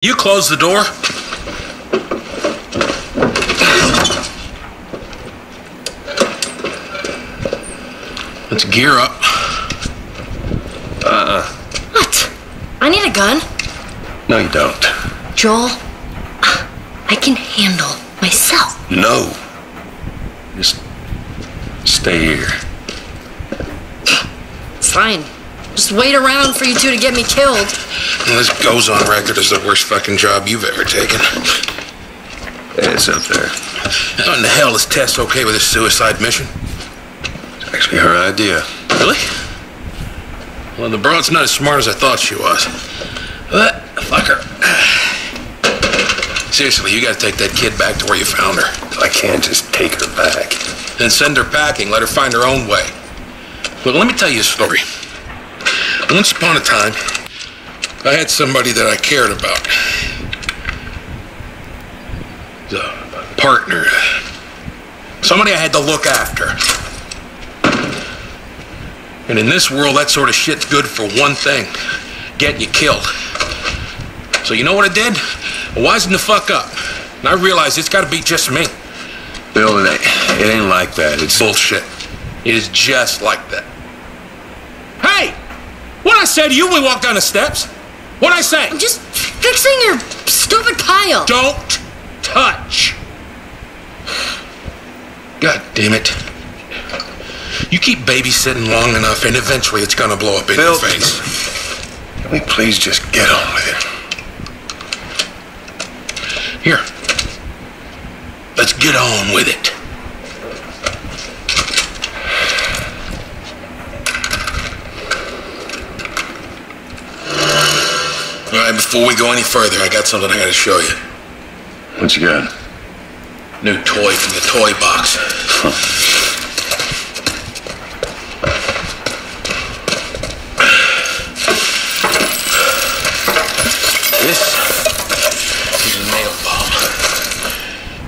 You close the door. Let's gear up. What? I need a gun. No, you don't. Joel, I can handle myself. No. Just stay here. It's fine. Just wait around for you two to get me killed. Well, this goes on record as the worst fucking job you've ever taken. It's up there. How in the hell is Tess okay with this suicide mission? It's actually her idea. Really? Well, the broad's not as smart as I thought she was. But, fuck her. Seriously, you gotta take that kid back to where you found her. I can't just take her back. Then send her packing, let her find her own way. Look, let me tell you a story. Once upon a time, I had somebody that I cared about. A partner. Somebody I had to look after. And in this world, that sort of shit's good for one thing. Getting you killed. So you know what I did? I wisened the fuck up. And I realized it's gotta be just me. Bill, it ain't like that. It's bullshit. It is just like that. Hey! What I said to you when we walked down the steps? What I say? I'm just fixing your stupid pile. Don't touch. God damn it. You keep babysitting long enough and eventually it's gonna blow up in your face. Can we please just get on with it? Here. Let's get on with it. All right, before we go any further, I got something I gotta show you. What you got? New toy from the toy box. This is a nail bomb.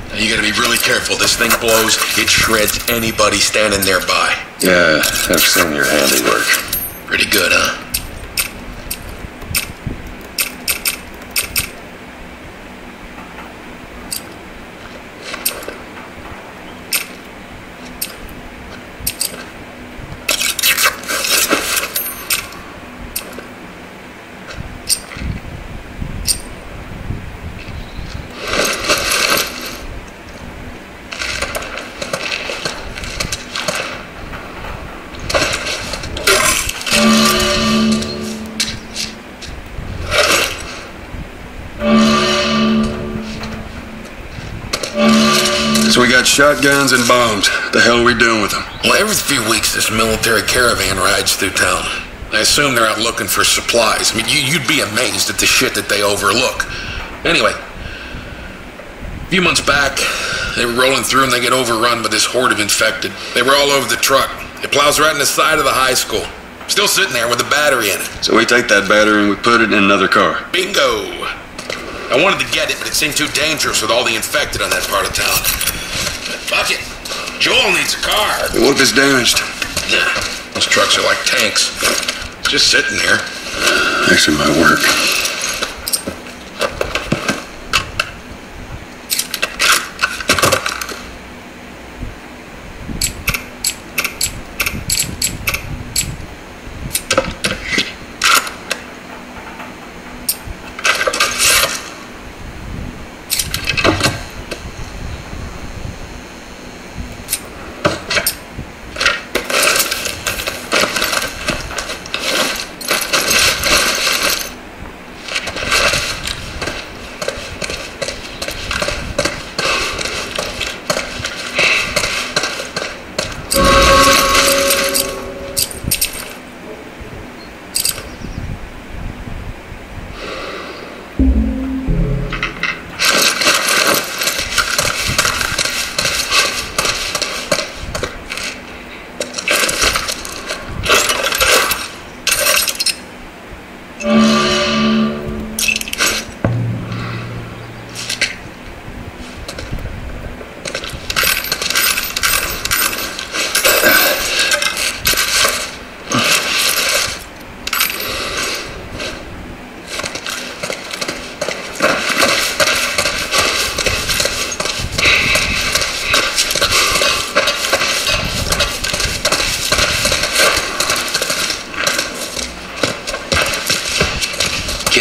Now you gotta be really careful. This thing blows, it shreds anybody standing nearby. Yeah, I've seen your handiwork. Pretty good, huh? So we got shotguns and bombs. The hell are we doing with them? Well, every few weeks this military caravan rides through town. I assume they're out looking for supplies. I mean, you'd be amazed at the shit that they overlook. Anyway, a few months back, they were rolling through and they get overrun by this horde of infected. They were all over the truck. It plows right in the side of the high school. Still sitting there with a battery in it. So we take that battery and we put it in another car. Bingo! I wanted to get it, but it seemed too dangerous with all the infected on that part of town. Fuck it. Joel needs a car. What if it's damaged? Nah, those trucks are like tanks. It's just sitting there. Actually, might work.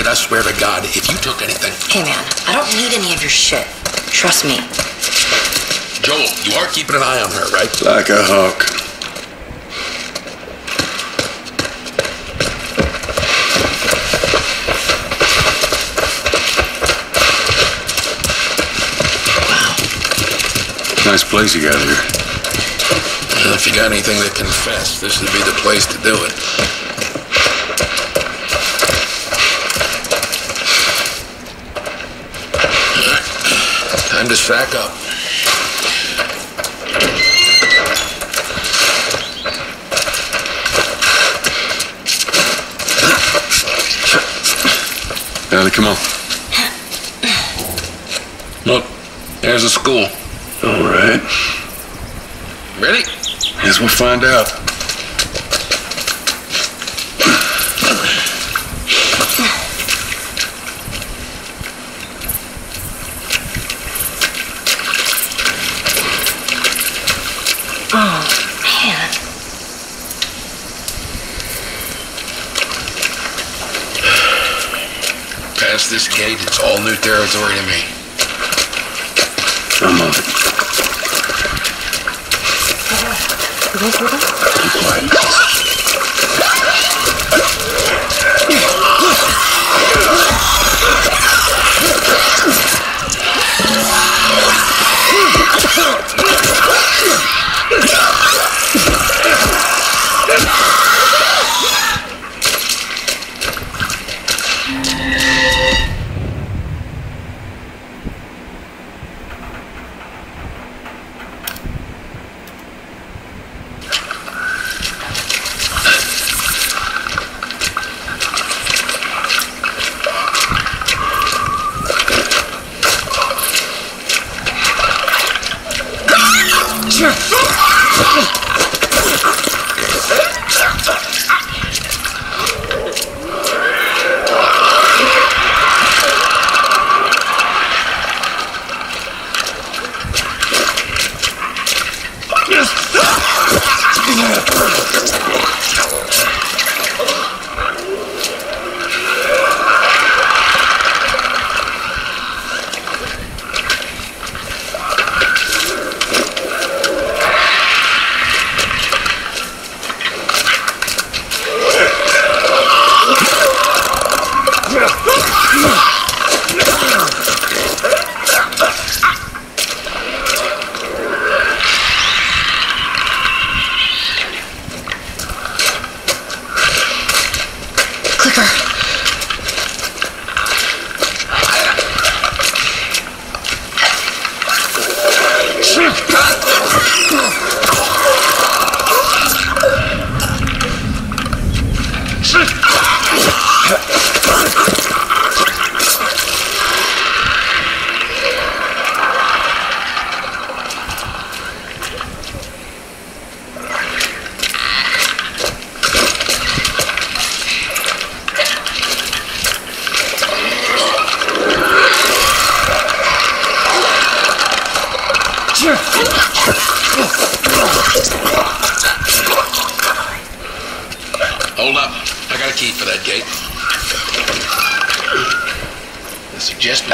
I swear to God, if you took anything... Hey, man, I don't need any of your shit. Trust me. Joel, you are keeping an eye on her, right? Like a hawk. Wow. Nice place you got here. Well, if you got anything to confess, this would be the place to do it. Time to sack up. Ellie, come on. Look, there's the school. All right. Ready? Guess we'll find out. This gate, it's all new territory to me. I'm on it. Be quiet. Hold up. I got a key for that gate. I suggest we...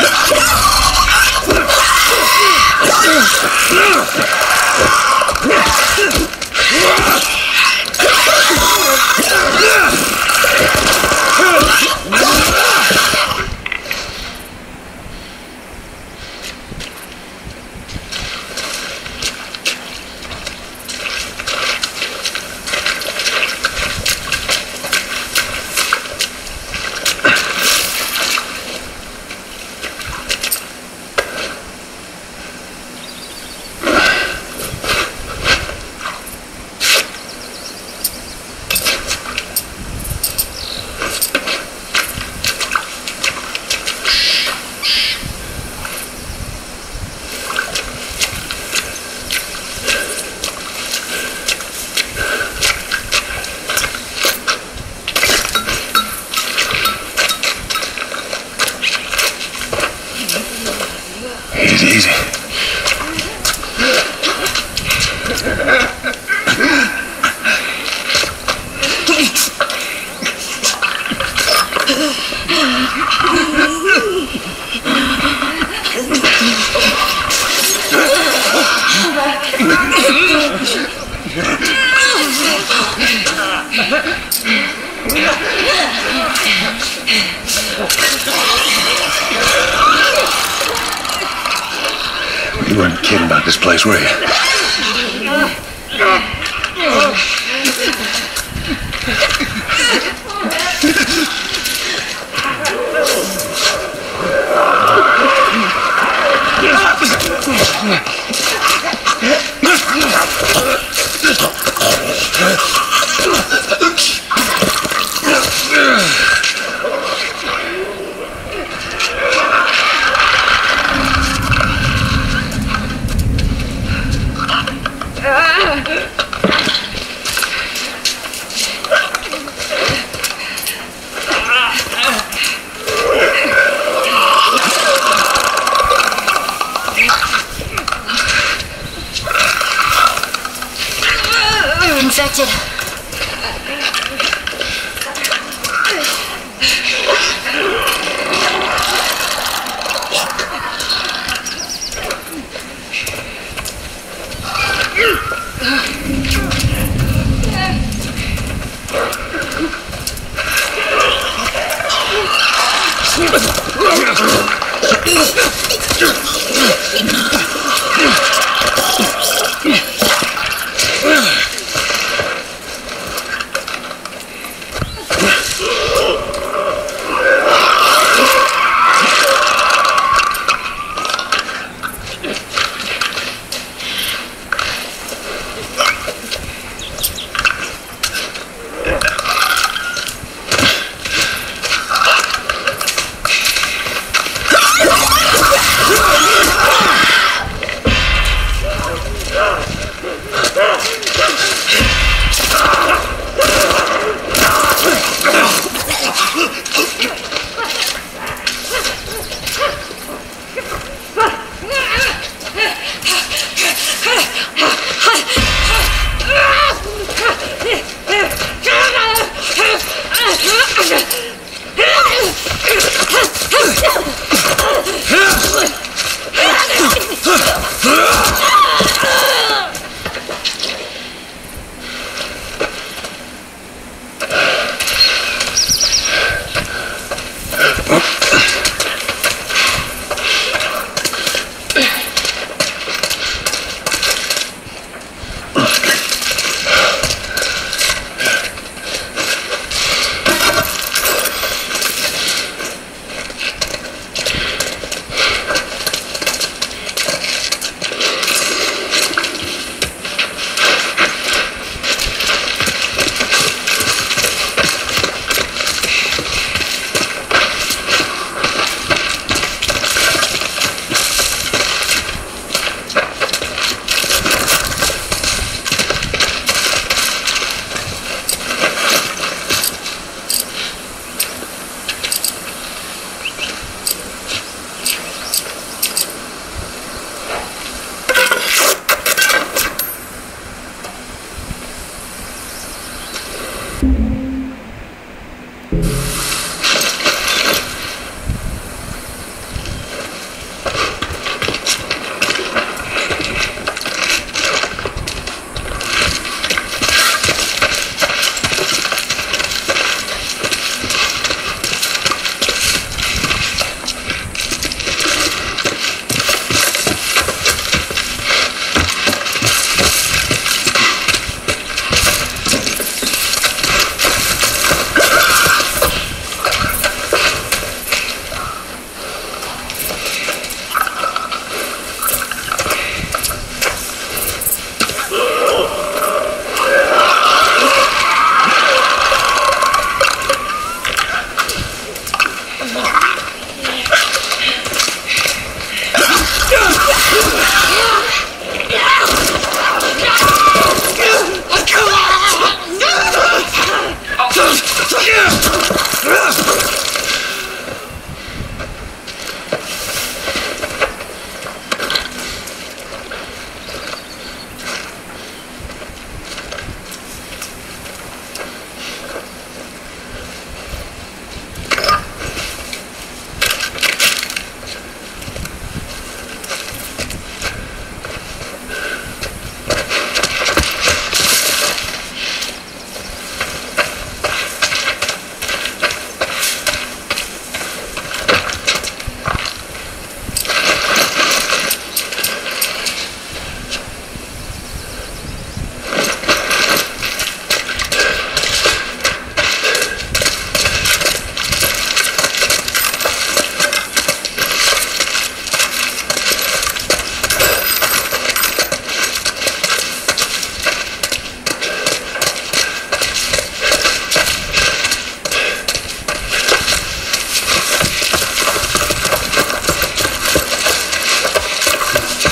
You weren't kidding about this place, were you?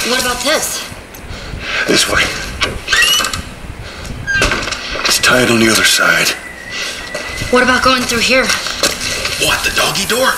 What about Tess? This way. It's tied on the other side. What about going through here? What, the doggy door?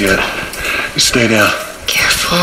Yet. Stay down. Careful.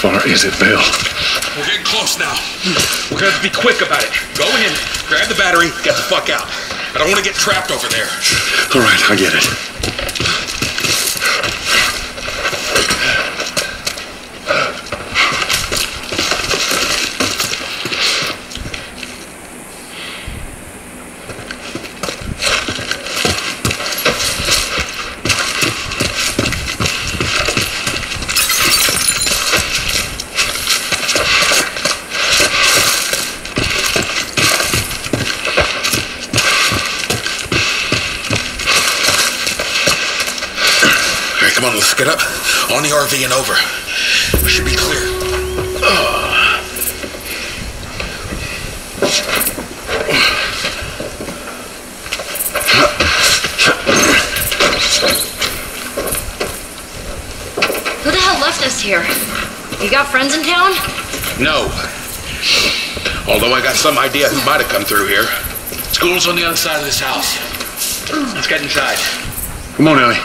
far is it, Bill? We're getting close now. We're gonna have to be quick about it. Go in, grab the battery, get the fuck out. I don't want to get trapped over there. All right, I get it. Get up, on the RV and over. We should be clear. Who the hell left us here? You got friends in town? No. Although I got some idea who might have come through here. School's on the other side of this house. Let's get inside. Come on, Ellie.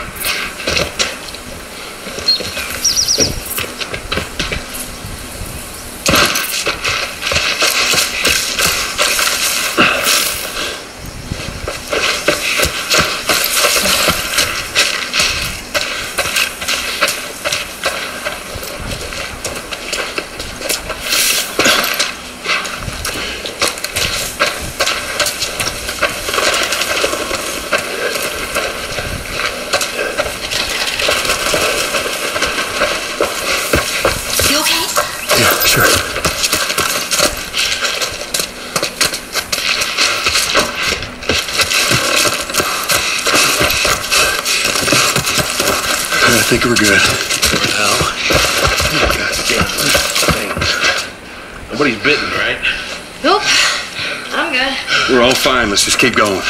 I think we're good. For now. Goddamn thing. Nobody's bitten, right? Nope. I'm good. We're all fine. Let's just keep going.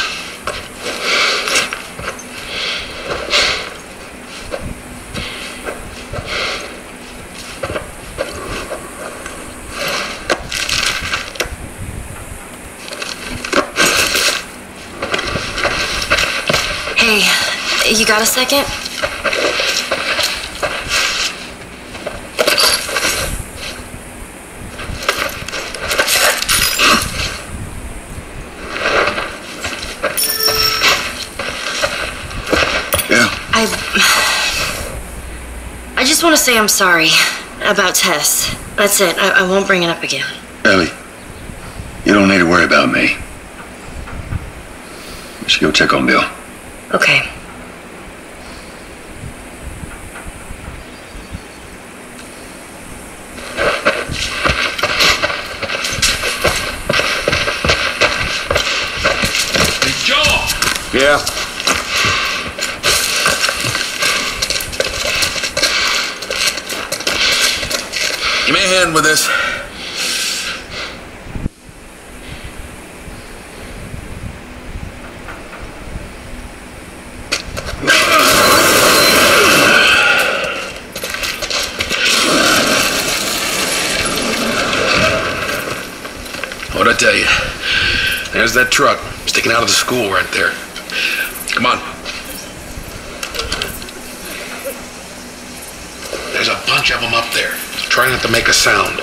Hey, you got a second? I just want to say I'm sorry about Tess. That's it. I won't bring it up again. Ellie, you don't need to worry about me. We should go check on Bill. Okay. Hey, Joel! Yeah? Give me a hand with this. What'd I tell you? There's that truck sticking out of the school right there. Come on. There's a bunch of them up there. Try not to make a sound.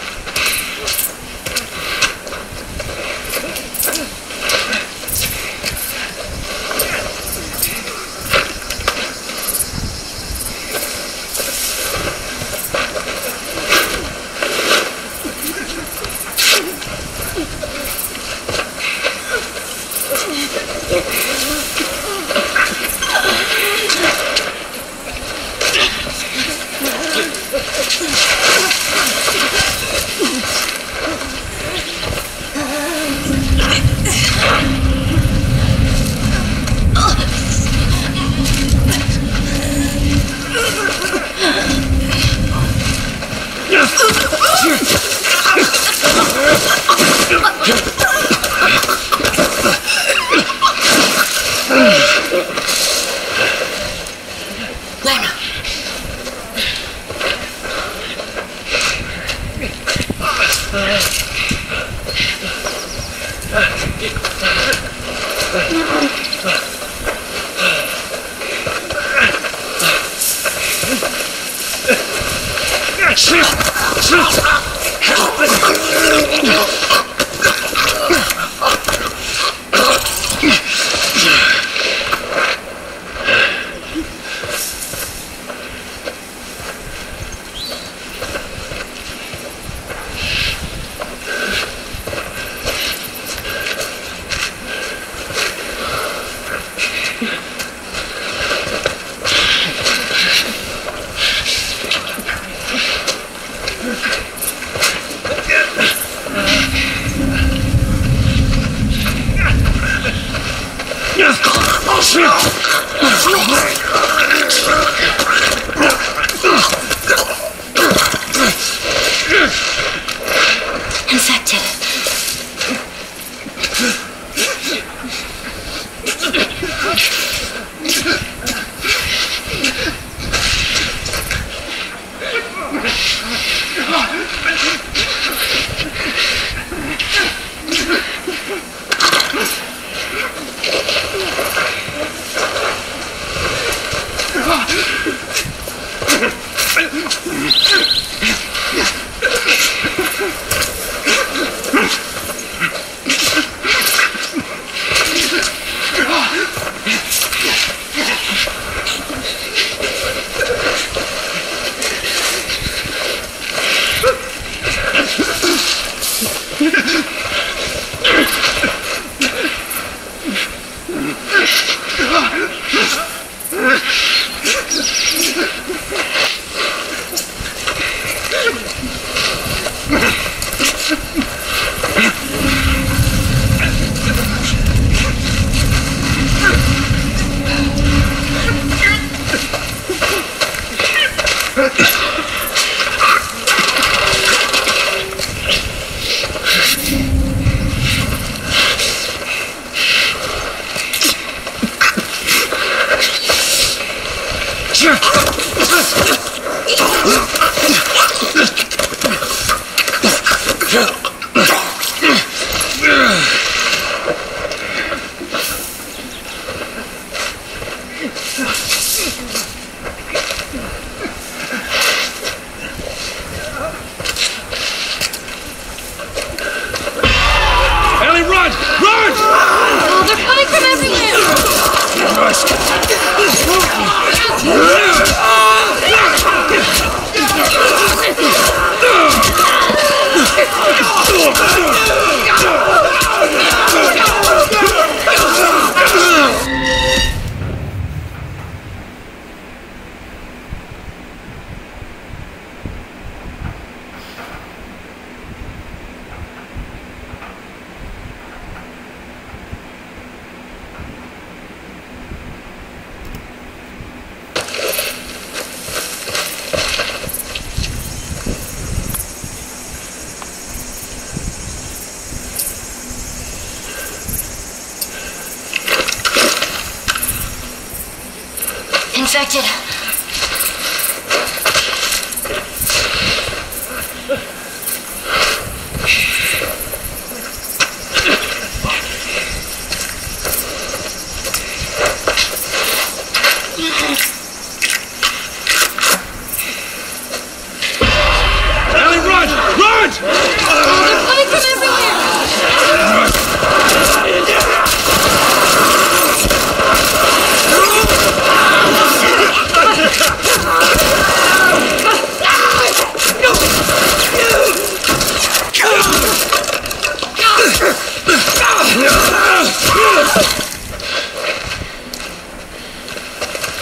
Shit!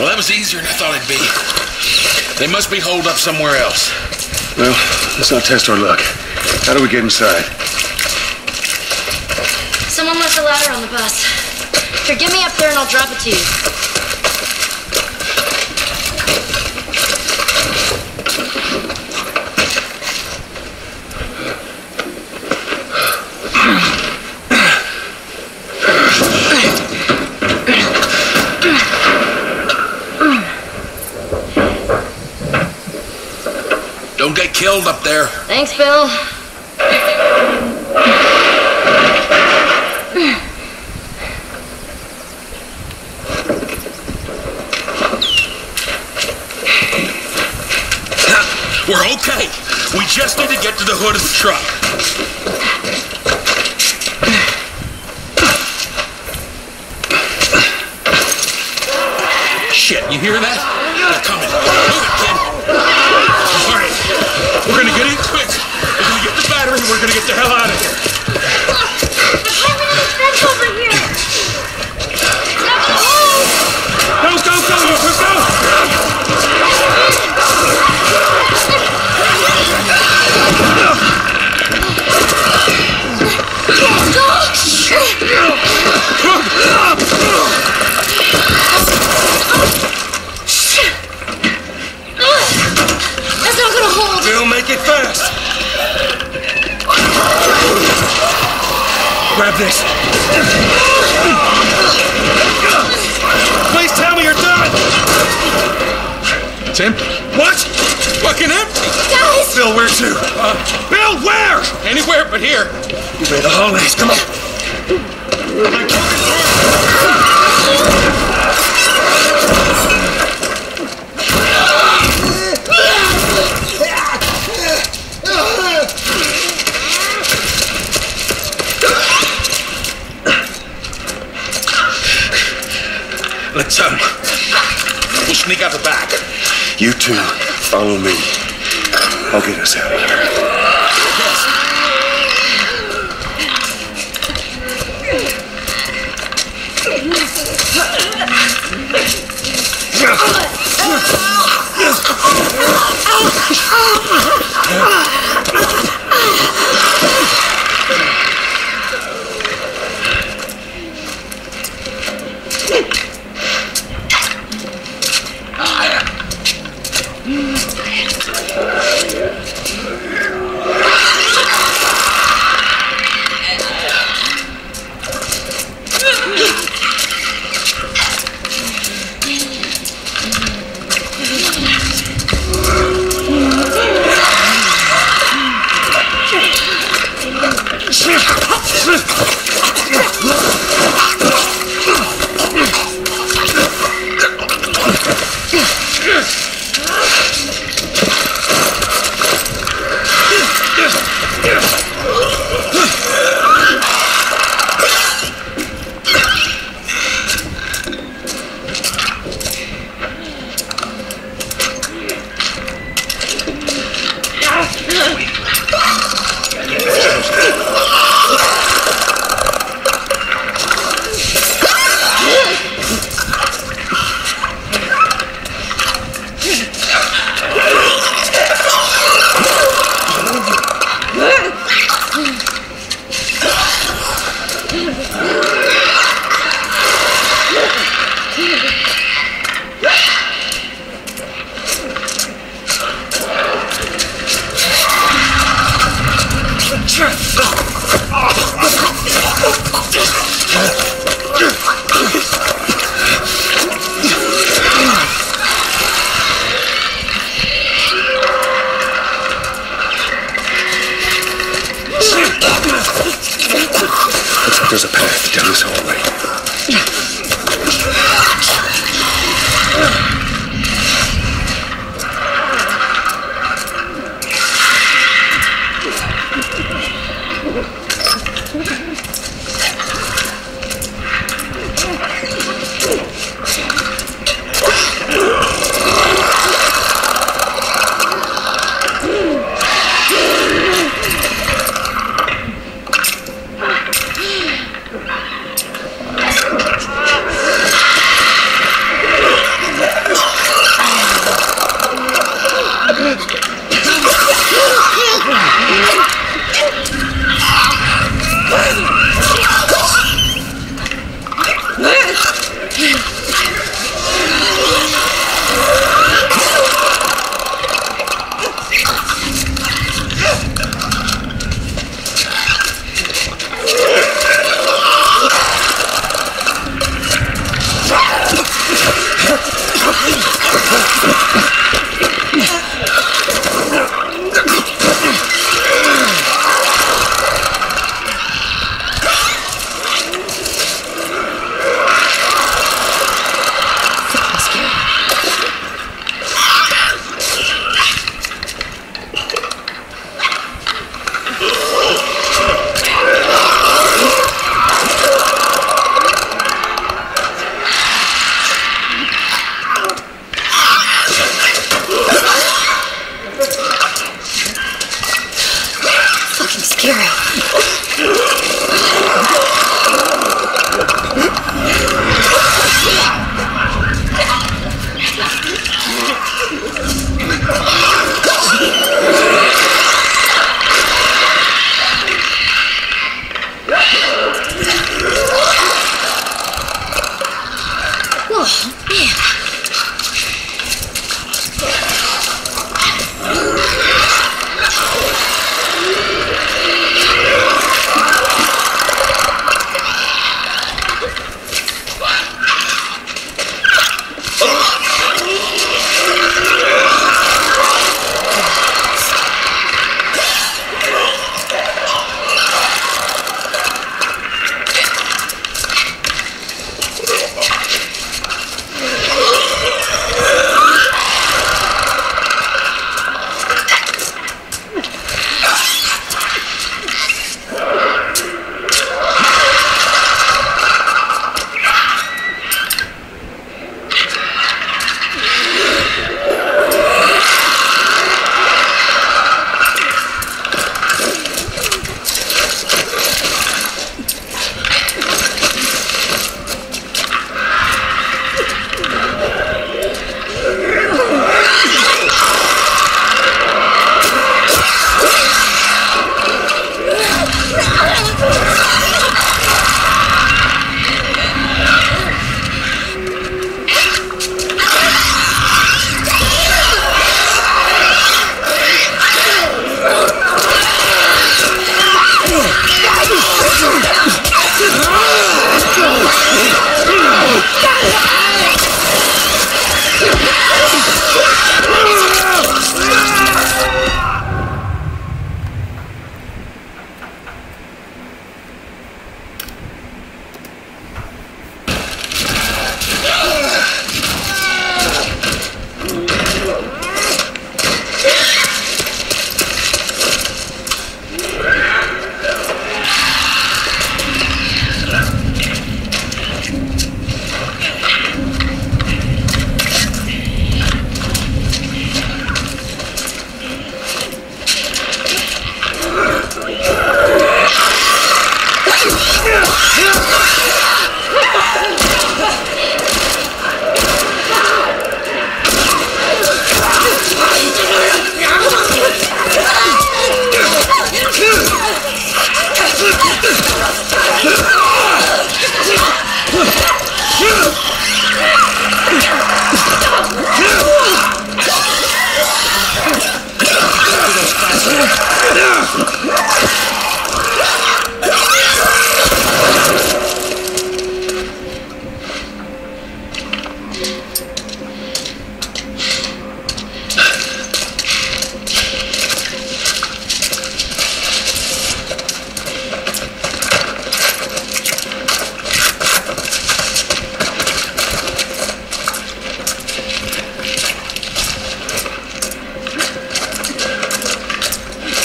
Well, that was easier than I thought it'd be. They must be holed up somewhere else. Well, let's not test our luck. How do we get inside? Someone left a ladder on the bus. Here, get me up there and I'll drop it to you. Don't get killed up there. Thanks, Bill. We're okay. We just need to get to the hood of the truck. Shit, you hear that? They're coming. Move it, kid. All right. We're going to get in quick. We're going to get the battery and we're going to get the hell out of here. The highway is bent over here. Grab this. Please tell me you're done. It's empty. What? Fucking empty. Guys. Bill, where to? Bill, where? Anywhere but here. You made the hallways. Come on. Let's we'll sneak out the back. You two, follow me. I'll get us out of here. There's a path down this hallway.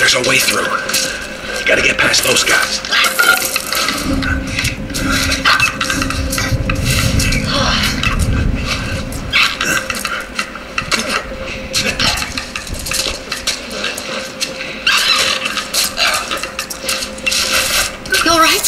There's a way through. You gotta get past those guys. You all right?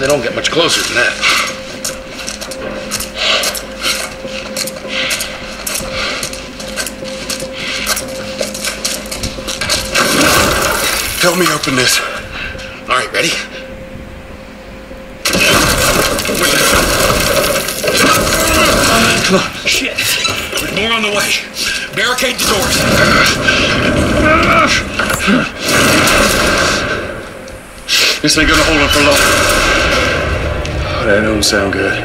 They don't get much closer than that. Help me open this. All right, ready? Come on. Shit. There's more on the way. Barricade the doors. This ain't gonna hold up for long. Oh, that don't sound good.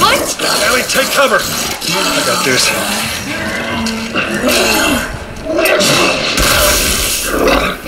What? Ellie, take cover. I got this.